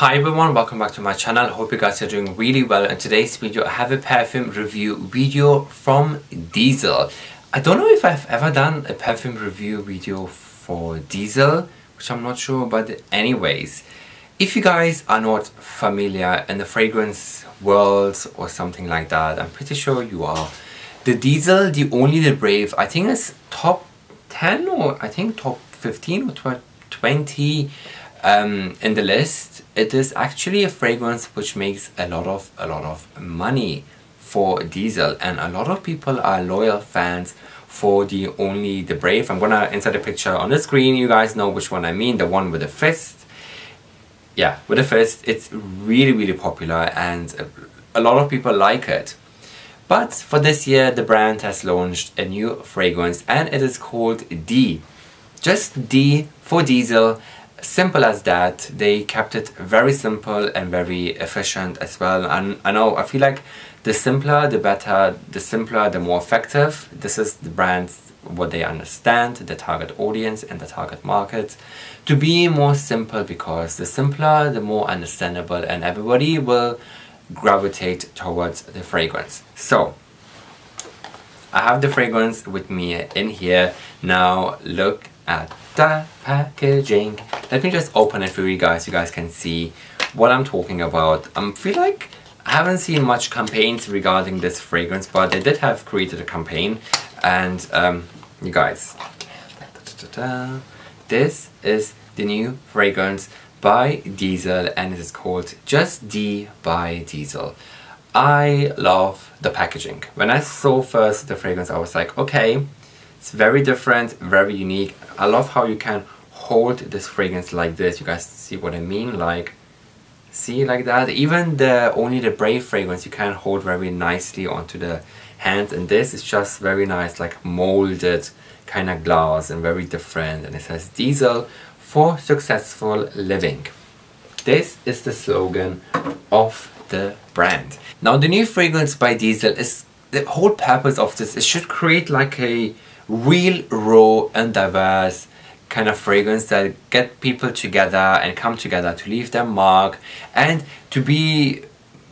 Hi everyone, welcome back to my channel. Hope you guys are doing really well. In today's video I have a perfume review video from Diesel. I don't know if I've ever done a perfume review video for Diesel, which I'm not sure, but anyways, if you guys are not familiar in the fragrance world or something like that, I'm pretty sure you are, the Diesel, the Only the Brave, I think it's top 10 or I think top 15 or 20 in the list. It is actually a fragrance which makes a lot of money for Diesel, and a lot of people are loyal fans for the Only the Brave. I'm gonna insert a picture on the screen. You guys know which one I mean, the one with the fist. Yeah, with the fist. It's really popular and a lot of people like it. But for this year the brand has launched a new fragrance and it is called D. Just D for Diesel. Simple as that. They kept it very simple and very efficient as well, and I know, I feel like the simpler the better, the simpler the more effective. This is the brand's, what they understand, the target audience and the target market, to be more simple, because the simpler the more understandable and everybody will gravitate towards the fragrance. So I have the fragrance with me in here now. Look at the packaging. Let me just open it for you guys. You guys can see what I'm talking about. I feel like I haven't seen much campaigns regarding this fragrance, but they did have created a campaign, and you guys, this is the new fragrance by Diesel and it is called Just D by Diesel. I love the packaging. When I saw first the fragrance, I was like, okay, it's very different, very unique. I love how you can hold this fragrance like this. You guys see what I mean? Like, see, like that. Even the Only the Brave fragrance you can hold very nicely onto the hand, and this is just very nice, like molded kind of glass, and very different. And it says Diesel for successful living. This is the slogan of the brand. Now the new fragrance by Diesel is, the whole purpose of this, it should create like a real, raw and diverse kind of fragrance that get people together and come together to leave their mark and to be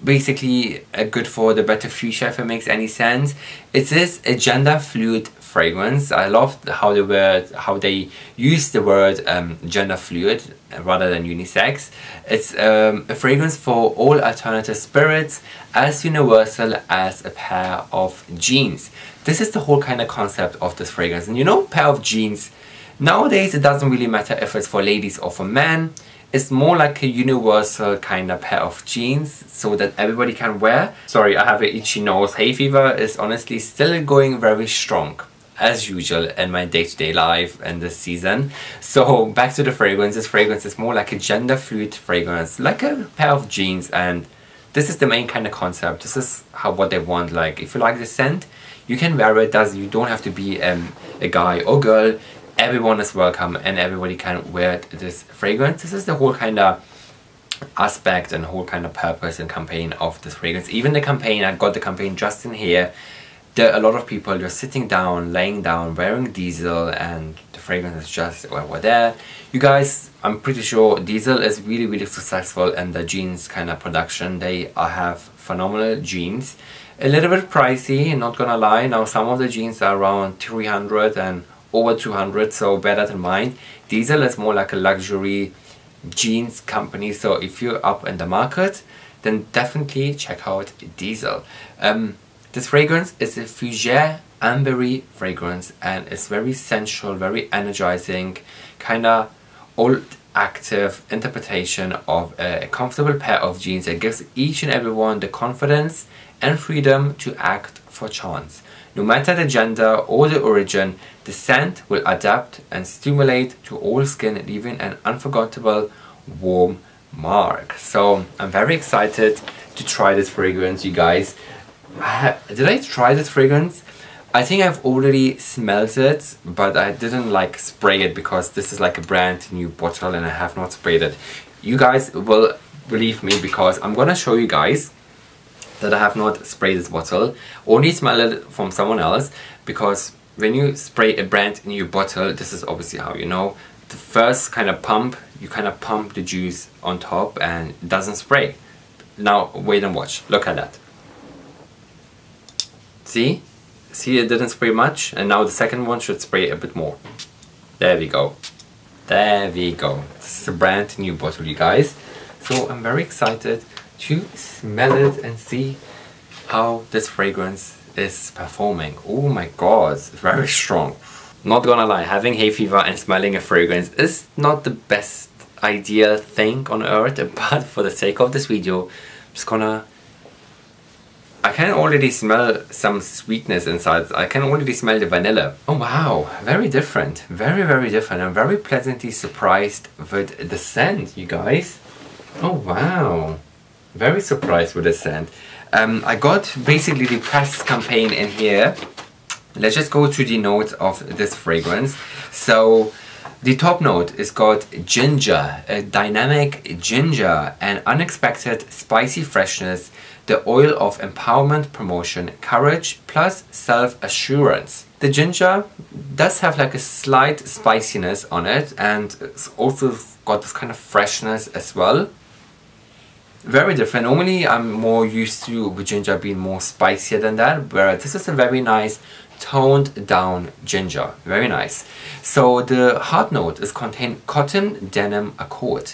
basically good for the better future, if it makes any sense. It is a gender fluid fragrance. I loved how they use the word gender fluid rather than unisex. It's a fragrance for all alternative spirits, as universal as a pair of jeans. This is the whole kind of concept of this fragrance. And you know, pair of jeans, nowadays it doesn't really matter if it's for ladies or for men. It's more like a universal kind of pair of jeans so that everybody can wear. Sorry, I have an itchy nose. Hay fever is honestly still going very strong, as usual, in my day-to-day life and this season. So back to the fragrance. This fragrance is more like a gender fluid fragrance, like a pair of jeans, and this is the main kind of concept. This is how, what they want. Like, if you like the scent, you can wear it. You don't have to be a guy or girl. Everyone is welcome and everybody can wear this fragrance. This is the whole kind of aspect and whole kind of purpose and campaign of this fragrance. Even the campaign, I got the campaign just in here. There are a lot of people just sitting down, laying down, wearing Diesel, and the fragrance is just over there. You guys, I'm pretty sure Diesel is really successful in the jeans kind of production. They have phenomenal jeans. A little bit pricey, not gonna lie. Now some of the jeans are around 300 and over 200, so bear that in mind. Diesel is more like a luxury jeans company, so if you're up in the market, then definitely check out Diesel. This fragrance is a fougere ambery fragrance, and it's very sensual, very energizing, kind of old active interpretation of a comfortable pair of jeans that gives each and everyone the confidence and freedom to act for chance. No matter the gender or the origin, the scent will adapt and stimulate to all skin, leaving an unforgettable warm mark. So I'm very excited to try this fragrance, you guys. Did I try this fragrance? I think I've already smelled it, but I didn't like spray it because this is like a brand new bottle and I have not sprayed it. You guys will believe me because I'm gonna show you guys that I have not sprayed this bottle. Only smell it from someone else, because when you spray a brand new bottle, this is obviously how you know, the first kind of pump you kind of pump the juice on top and it doesn't spray. Now wait and watch, look at that. See? See, it didn't spray much, and now the second one should spray a bit more. There we go. There we go. This is a brand new bottle, you guys. So I'm very excited to smell it and see how this fragrance is performing. Oh my god, it's very strong. Not gonna lie, having hay fever and smelling a fragrance is not the best ideal thing on earth, but for the sake of this video, I'm just gonna... I can already smell some sweetness inside. I can already smell the vanilla. Oh wow, very different. Very, very different. I'm very pleasantly surprised with the scent, you guys. Oh wow. Very surprised with the scent. I got basically the press campaign in here. Let's just go to the notes of this fragrance. So the top note is called ginger, a dynamic ginger, an unexpected spicy freshness, the oil of empowerment, promotion, courage, plus self-assurance. The ginger does have like a slight spiciness on it, and it's also got this kind of freshness as well. Very different. Normally I'm more used to with ginger being more spicier than that, whereas this is a very nice toned down ginger. Very nice. So the heart note is contained cotton, denim, accord.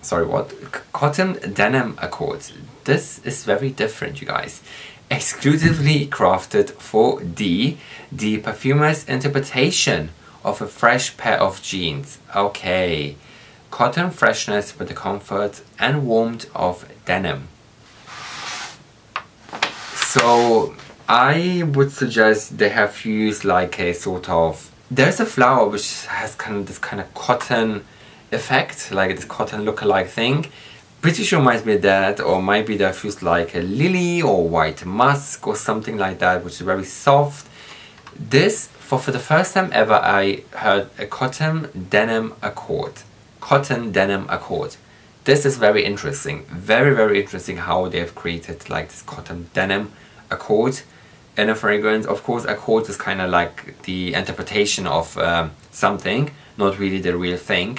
Sorry, what? Cotton denim accord. This is very different, you guys. Exclusively crafted for D, the perfumer's interpretation of a fresh pair of jeans. Okay. Cotton freshness with the comfort and warmth of denim. So I would suggest they have used like a sort of... There's a flower which has kind of this kind of cotton effect, like this cotton look-alike thing. Pretty sure might be that, or might be they've used like a lily or white musk or something like that, which is very soft. This, for the first time ever, I heard a cotton denim accord. Cotton denim accord. This is very interesting. Very, very interesting how they've created like this cotton denim accord in a fragrance. Of course, accord is kind of like the interpretation of something, not really the real thing.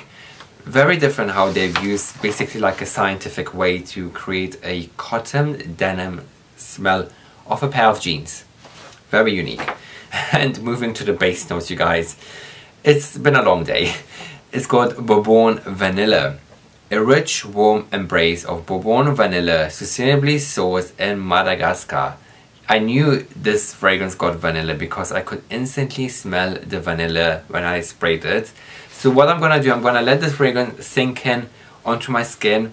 Very different how they've used basically like a scientific way to create a cotton denim smell of a pair of jeans. Very unique. And moving to the base notes, you guys. It's been a long day. It's got Bourbon Vanilla. A rich, warm embrace of Bourbon Vanilla, sustainably sourced in Madagascar. I knew this fragrance got vanilla because I could instantly smell the vanilla when I sprayed it. So what I'm gonna do, I'm gonna let this fragrance sink in onto my skin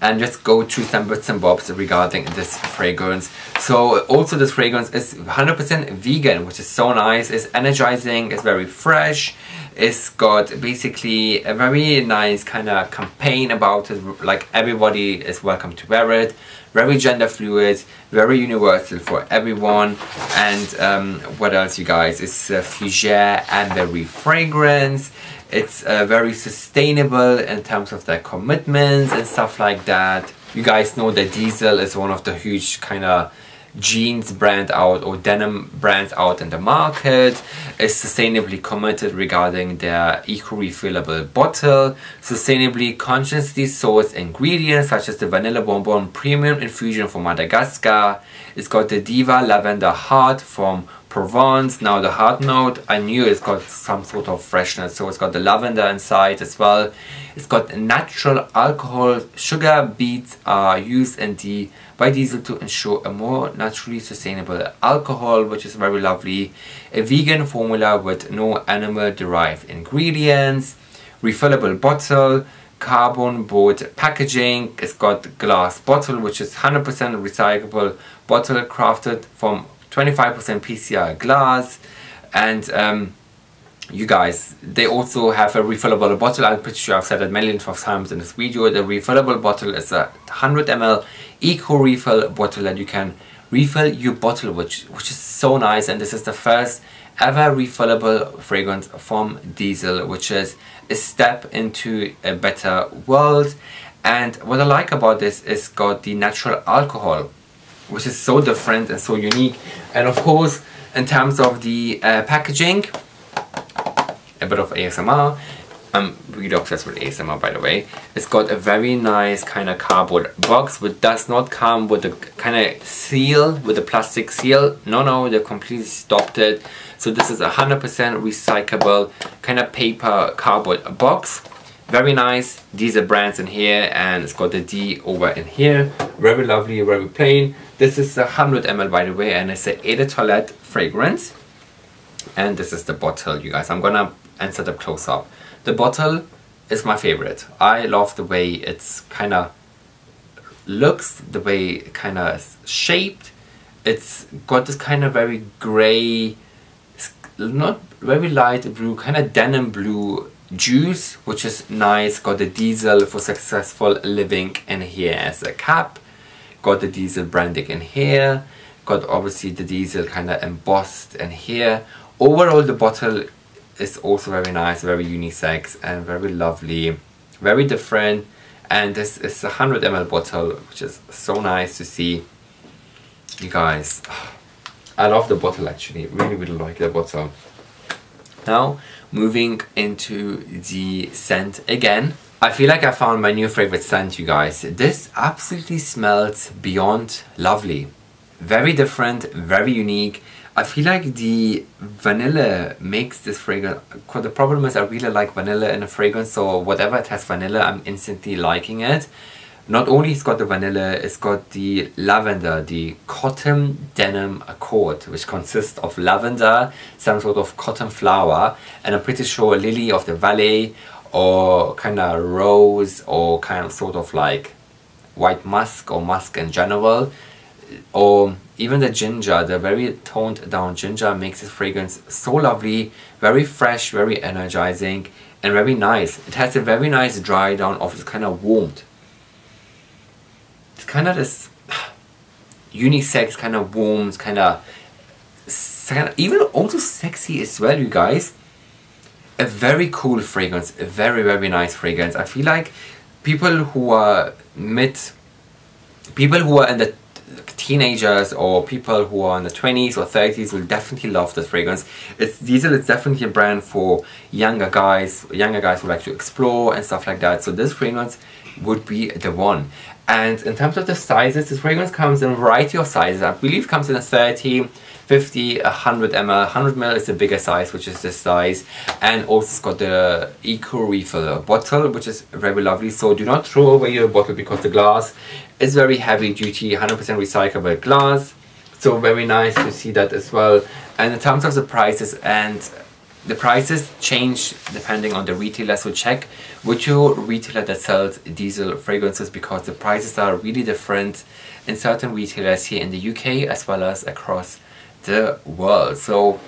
and just go through some bits and bobs regarding this fragrance. So also this fragrance is 100% vegan, which is so nice. It's energizing, it's very fresh. It's got basically a very nice kind of campaign about it, like everybody is welcome to wear it. Very gender fluid, very universal for everyone. And what else, you guys? It's a fougere ambery fragrance. It's very sustainable in terms of their commitments and stuff like that. You guys know that Diesel is one of the huge kind of jeans brand out or denim brands out in the market. Is sustainably committed regarding their eco-refillable bottle, sustainably consciously sourced ingredients such as the vanilla bonbon premium infusion from Madagascar. It's got the Diva Lavender Heart from Provence. Now the heart note, I knew it's got some sort of freshness, so it's got the lavender inside as well. It's got natural alcohol. Sugar beets are used in the by Diesel to ensure a more naturally sustainable alcohol, which is very lovely. A vegan formula with no animal-derived ingredients, refillable bottle, cardboard packaging. It's got glass bottle, which is 100% recyclable bottle crafted from 25% PCR glass. And you guys, they also have a refillable bottle. I'm pretty sure I've said it millions of times in this video. The refillable bottle is a 100 ml eco-refill bottle that you can refill your bottle, which is so nice. And this is the first ever refillable fragrance from Diesel, which is a step into a better world. And what I like about this is got the natural alcohol, which is so different and so unique. And of course, in terms of the packaging, a bit of ASMR, Reed Obsessed with ASMR, by the way. It's got a very nice kind of cardboard box, which does not come with a kind of seal, with a plastic seal. No, they completely stopped it. So this is 100% recyclable kind of paper cardboard box. Very nice. These are brands in here, and it's got the D over in here. Very lovely, very plain. This is 100 ml, by the way, and it's an Eau de Toilette fragrance. And this is the bottle, you guys. I'm gonna answer the close-up. The bottle is my favorite. I love the way it's kind of looks, the way it kind of shaped. It's got this kind of very gray, not very light blue, kind of denim blue juice, which is nice. Got the Diesel for successful living in here as a cap. Got the Diesel branding in here. Got obviously the Diesel kind of embossed in here. Overall, the bottle is also very nice, very unisex, and very lovely, very different. And this is a 100 ml bottle, which is so nice to see, you guys. I love the bottle, actually. Really, really like the bottle. Now, moving into the scent again. I feel like I found my new favorite scent, you guys. This absolutely smells beyond lovely. Very different, very unique. I feel like the vanilla makes this fragrance. The problem is I really like vanilla in a fragrance, so whatever it has vanilla, I'm instantly liking it. Not only it's got the vanilla, it's got the lavender, the cotton denim accord, which consists of lavender, some sort of cotton flower, and I'm pretty sure lily of the valley, or kind of rose, or kind of sort of like white musk or musk in general, or even the ginger. The very toned down ginger makes this fragrance so lovely, very fresh, very energizing, and very nice. It has a very nice dry down of this kind of warmth. It's kind of this unisex, kind of warm, kind of even also sexy as well, you guys. A very cool fragrance, a very, very nice fragrance. I feel like people who are in the teenagers, or people who are in the 20s or 30s will definitely love this fragrance. It's Diesel. It's definitely a brand for younger guys who like to explore and stuff like that. So this fragrance would be the one. And in terms of the sizes, this fragrance comes in a variety of sizes. I believe it comes in a 30, 50, 100 ml. 100 ml is the bigger size, which is this size. And also it's got the Eco Refill bottle, which is very lovely. So do not throw away your bottle, because the glass is very heavy duty, 100% recyclable glass. So very nice to see that as well. And in terms of the prices, and the prices change depending on the retailer, so check with your retailer that sells Diesel fragrances, because the prices are really different in certain retailers here in the UK as well as across the world. So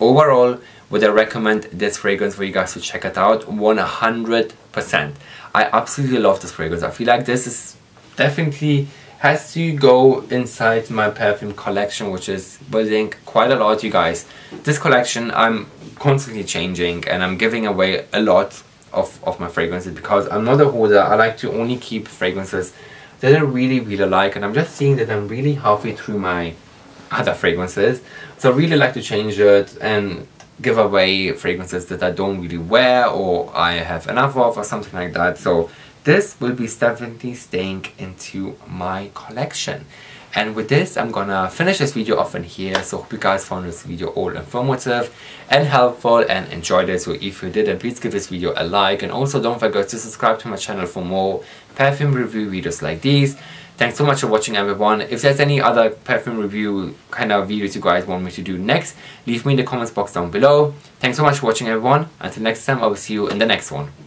overall, would I recommend this fragrance for you guys to check it out? 100%. I absolutely love this fragrance. I feel like this is definitely has to go inside my perfume collection, which is building quite a lot, you guys. This collection I'm constantly changing, and I'm giving away a lot of my fragrances, because I'm not a hoarder. I like to only keep fragrances that I really, really like, and I'm just seeing that I'm really halfway through my other fragrances. So I really like to change it and give away fragrances that I don't really wear, or I have enough of, or something like that. So this will be definitely staying into my collection. And with this, I'm gonna finish this video off in here. So hope you guys found this video all informative and helpful and enjoyed it. So if you did, then please give this video a like, and also don't forget to subscribe to my channel for more perfume review videos like these. Thanks so much for watching, everyone. If there's any other perfume review kind of videos you guys want me to do next, leave me in the comments box down below. Thanks so much for watching, everyone. Until next time, I will see you in the next one.